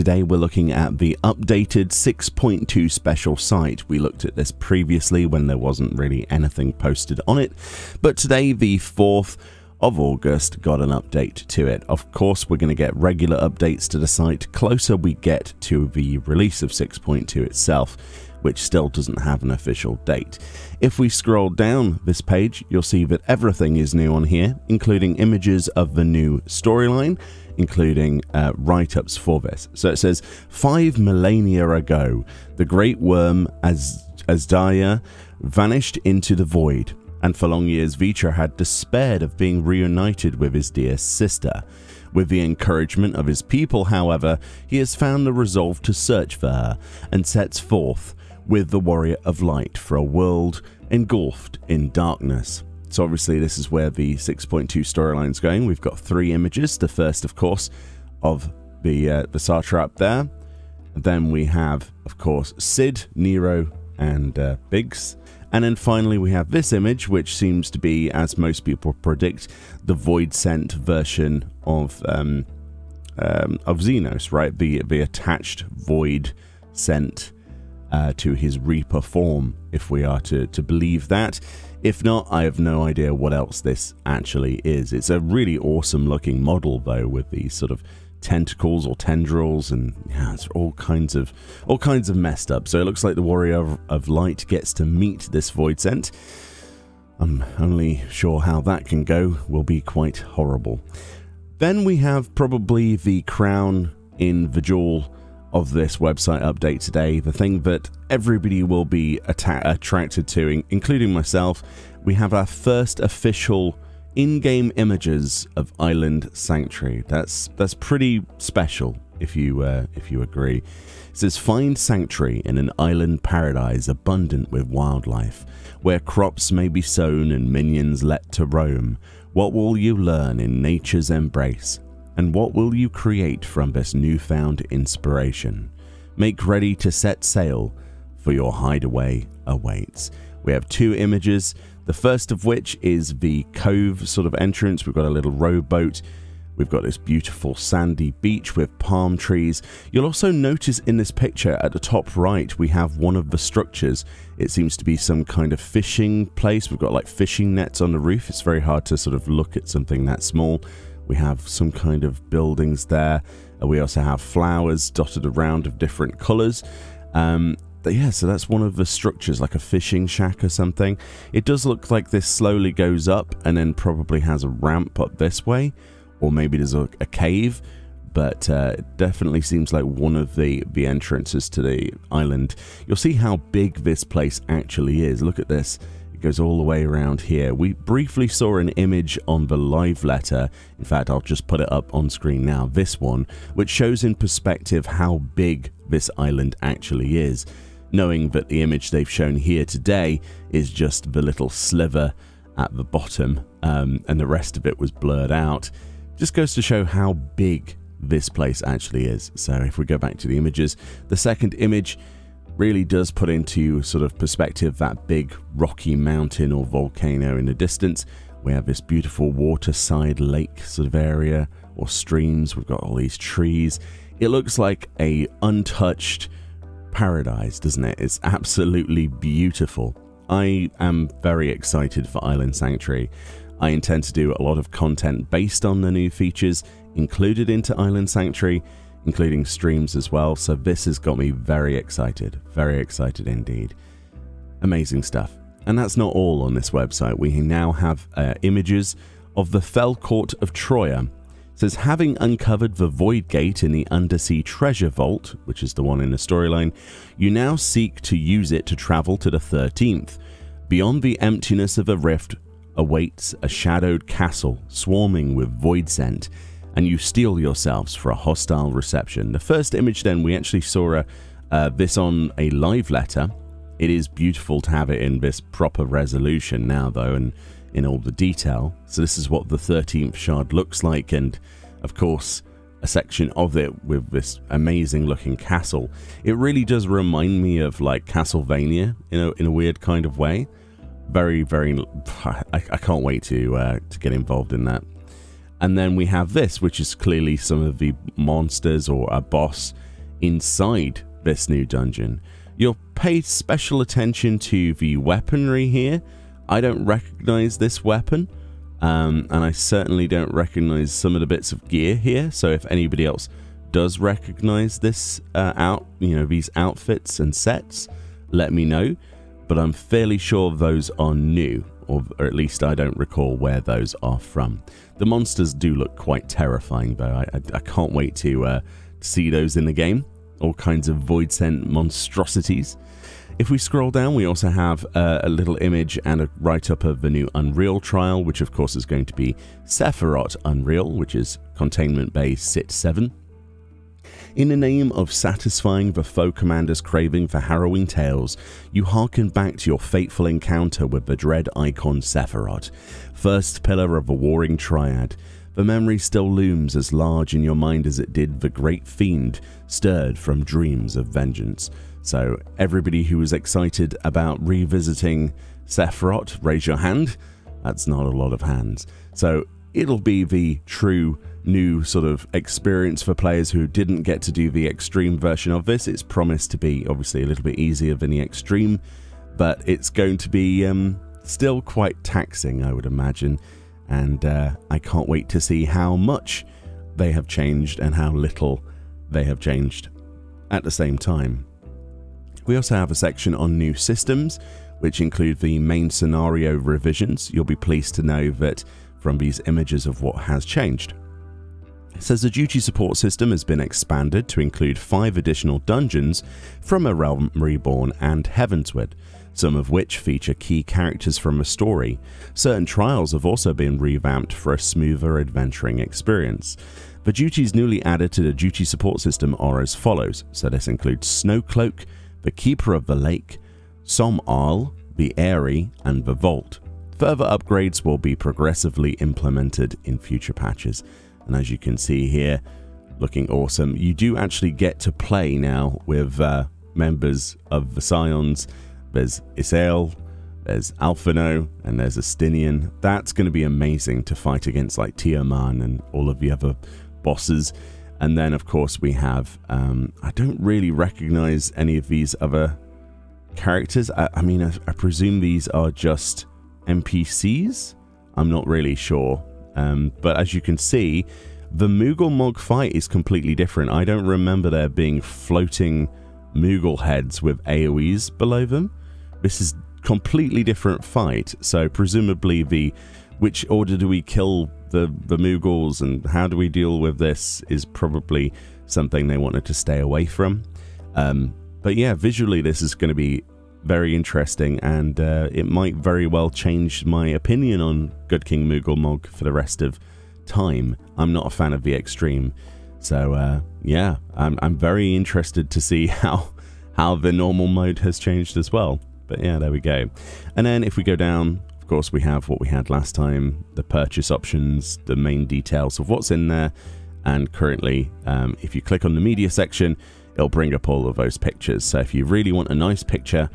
Today we're looking at the updated 6.2 special site. We looked at this previously when there wasn't really anything posted on it, but today the 4th of August got an update to it. Of course, we're going to get regular updates to the site closer we get to the release of 6.2 itself, which still doesn't have an official date. If we scroll down this page, you'll see that everything is new on here, including images of the new storyline, including write-ups for this. So it says, 5 millennia ago, the great worm As Az Azdaya vanished into the void, and for long years Vitra had despaired of being reunited with his dear sister. With the encouragement of his people, however, he has found the resolve to search for her, and sets forth with the Warrior of Light for a world engulfed in darkness. So obviously this is where the 6.2 storyline's going. We've got 3 images, the first of course of the Sartre up there, and then we have of course Sid, Nero and Biggs, and then finally we have this image, which seems to be, as most people predict, the Void Scent version of Zenos, right? The attached Void Scent to his Reaper form, if we are to believe that. If not, I have no idea what else this actually is. It's a really awesome looking model though, with these sort of tentacles or tendrils, and yeah, it's all kinds of messed up. So it looks like the Warrior of Light gets to meet this Void Scent. I'm only sure how that can go. Will be quite horrible. Then we have probably the crown in the jewel of this website update today, the thing that everybody will be attracted to, including myself. We have our first official in-game images of Island Sanctuary. That's pretty special, if you agree. It says, find sanctuary in an island paradise abundant with wildlife, where crops may be sown and minions let to roam. What will you learn in nature's embrace? And what will you create from this newfound inspiration? Make ready to set sail, for your hideaway awaits. We have 2 images, the first of which is the cove sort of entrance. We've got a little rowboat. We've got this beautiful sandy beach with palm trees. You'll also notice in this picture at the top right, we have one of the structures. It seems to be some kind of fishing place. We've got like fishing nets on the roof. It's very hard to sort of look at something that small. We have some kind of buildings there. We also have flowers dotted around of different colors. But yeah, so that's one of the structures, like a fishing shack or something. It does look like this slowly goes up and then probably has a ramp up this way. Or maybe there's a cave. But it definitely seems like one of the entrances to the island. You'll see how big this place actually is. Look at this. Goes all the way around here. We briefly saw an image on the live letter, in fact I'll just put it up on screen now, this one, which shows in perspective how big this island actually is, knowing that the image they've shown here today is just the little sliver at the bottom, and the rest of it was blurred out. Just goes to show how big this place actually is. So if we go back to the images, the second image really does put into sort of perspective that big rocky mountain or volcano in the distance. We have this beautiful waterside lake sort of area or streams. We've got all these trees. It looks like an untouched paradise, doesn't it? It's absolutely beautiful. I am very excited for Island Sanctuary. I intend to do a lot of content based on the new features included into Island Sanctuary, including streams as well, so this has got me very excited indeed. Amazing stuff. And that's not all on this website. We now have images of the Fell Court of Troia. It says, having uncovered the Void Gate in the Undersea Treasure Vault, which is the one in the storyline, you now seek to use it to travel to the 13th. Beyond the emptiness of a rift awaits a shadowed castle swarming with void scent, and you steel yourselves for a hostile reception. The first image then, we actually saw this on a live letter. It is beautiful to have it in this proper resolution now though, and in all the detail. So this is what the 13th shard looks like, and of course a section of it with this amazing looking castle. It really does remind me of like Castlevania, you know, in a weird kind of way. Very I can't wait to get involved in that. And then we have this, which is clearly some of the monsters or a boss inside this new dungeon. You'll pay special attention to the weaponry here. I don't recognize this weapon, and I certainly don't recognize some of the bits of gear here, so if anybody else does recognize this these outfits and sets, let me know. But I'm fairly sure those are new, or at least I don't recall where those are from. The monsters do look quite terrifying though. I can't wait to see those in the game. All kinds of void scent monstrosities. If we scroll down, we also have a little image and a write-up of the new Unreal trial, which of course is going to be Sephirot Unreal, which is Containment Bay SIT-7. In the name of satisfying the foe commander's craving for harrowing tales, you hearken back to your fateful encounter with the dread icon Sephiroth, first pillar of the warring triad. The memory still looms as large in your mind as it did the great fiend stirred from dreams of vengeance. So everybody who was excited about revisiting Sephiroth, raise your hand. That's not a lot of hands. So it'll be the true new sort of experience for players who didn't get to do the extreme version of this. It's promised to be obviously a little bit easier than the extreme, but it's going to be still quite taxing, I would imagine, and I can't wait to see how much they have changed and how little they have changed at the same time. We also have a section on new systems, which include the main scenario revisions. You'll be pleased to know that from these images of what has changed. It says the duty support system has been expanded to include 5 additional dungeons from A Realm Reborn and Heavensward, some of which feature key characters from a story. Certain trials have also been revamped for a smoother adventuring experience. The duties newly added to the duty support system are as follows, so this includes Snowcloak, the Keeper of the Lake, Sohm Al, the Airy, and the Vault. Further upgrades will be progressively implemented in future patches. And as you can see here, looking awesome. You do actually get to play now with members of the Scions. There's Isael, there's Alphano, and there's Astinian. That's going to be amazing to fight against like Tiamat and all of the other bosses. And then of course we have, I don't really recognize any of these other characters. I mean, I presume these are just NPCs? I'm not really sure, but as you can see, the Moogle Mog fight is completely different. I don't remember there being floating Moogle heads with AoEs below them. This is completely different fight, so presumably the which order do we kill the Moogles and how do we deal with this is probably something they wanted to stay away from. But yeah, visually this is going to be very interesting, and it might very well change my opinion on Good King Moogle Mog for the rest of time. I'm not a fan of the extreme, so yeah, I'm very interested to see how the normal mode has changed as well. But yeah, there we go. And then if we go down, of course we have what we had last time, the purchase options, the main details of what's in there, and currently if you click on the media section, it'll bring up all of those pictures. So if you really want a nice picture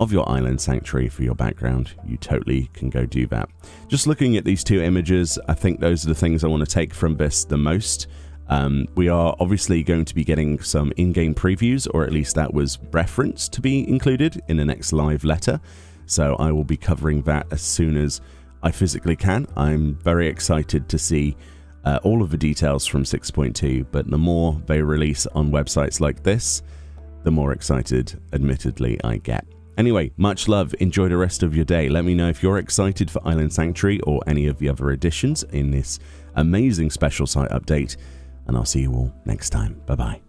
of your Island Sanctuary for your background, you totally can go do that. Just looking at these two images, I think those are the things I want to take from this the most. We are obviously going to be getting some in-game previews, or at least that was referenced to be included in the next live letter. So I will be covering that as soon as I physically can. I'm very excited to see all of the details from 6.2, but the more they release on websites like this, the more excited, admittedly, I get. Anyway, much love, enjoy the rest of your day. Let me know if you're excited for Island Sanctuary or any of the other editions in this amazing special site update, and I'll see you all next time. Bye-bye.